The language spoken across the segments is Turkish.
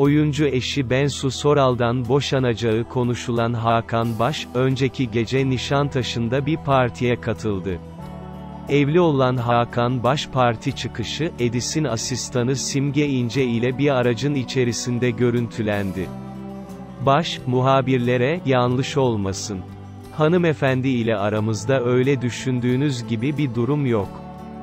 Oyuncu eşi Bensu Soral'dan boşanacağı konuşulan Hakan Baş, önceki gece Nişantaşı'nda bir partiye katıldı. Evli olan Hakan Baş parti çıkışı, Edis'in asistanı Simge İnce ile bir aracın içerisinde görüntülendi. Baş, muhabirlere, yanlış olmasın, hanımefendi ile aramızda öyle düşündüğünüz gibi bir durum yok,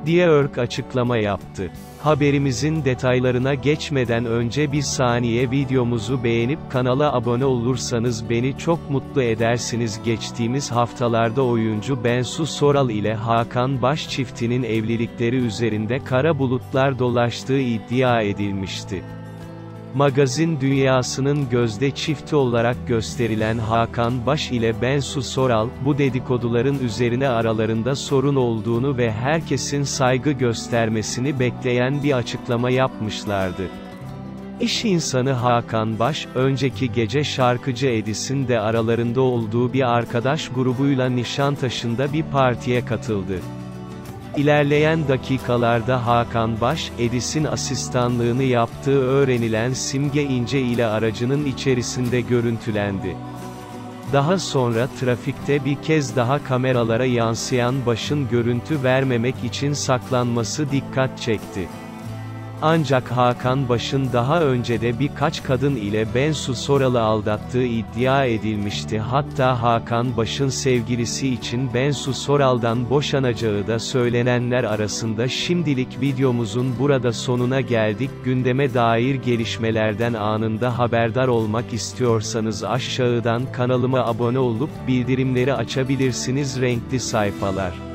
diye açıklama yaptı. Haberimizin detaylarına geçmeden önce bir saniye videomuzu beğenip kanala abone olursanız beni çok mutlu edersiniz. Geçtiğimiz haftalarda oyuncu Bensu Soral ile Hakan Baş çiftinin evlilikleri üzerinde kara bulutlar dolaştığı iddia edilmişti. Magazin dünyasının gözde çifti olarak gösterilen Hakan Baş ile Bensu Soral, bu dedikoduların üzerine aralarında sorun olduğunu ve herkesin saygı göstermesini bekleyen bir açıklama yapmışlardı. İş insanı Hakan Baş, önceki gece şarkıcı Edis'in de aralarında olduğu bir arkadaş grubuyla Nişantaşı'nda bir partiye katıldı. İlerleyen dakikalarda Hakan Baş, Edis'in asistanlığını yaptığı öğrenilen Simge İnce ile aracının içerisinde görüntülendi. Daha sonra trafikte bir kez daha kameralara yansıyan Baş'ın görüntü vermemek için saklanması dikkat çekti. Ancak Hakan Baş'ın daha önce de birkaç kadın ile Bensu Soral'ı aldattığı iddia edilmişti. Hatta Hakan Baş'ın sevgilisi için Bensu Soral'dan boşanacağı da söylenenler arasında. Şimdilik videomuzun burada sonuna geldik. Gündeme dair gelişmelerden anında haberdar olmak istiyorsanız aşağıdan kanalıma abone olup bildirimleri açabilirsiniz. Renkli Sayfalar.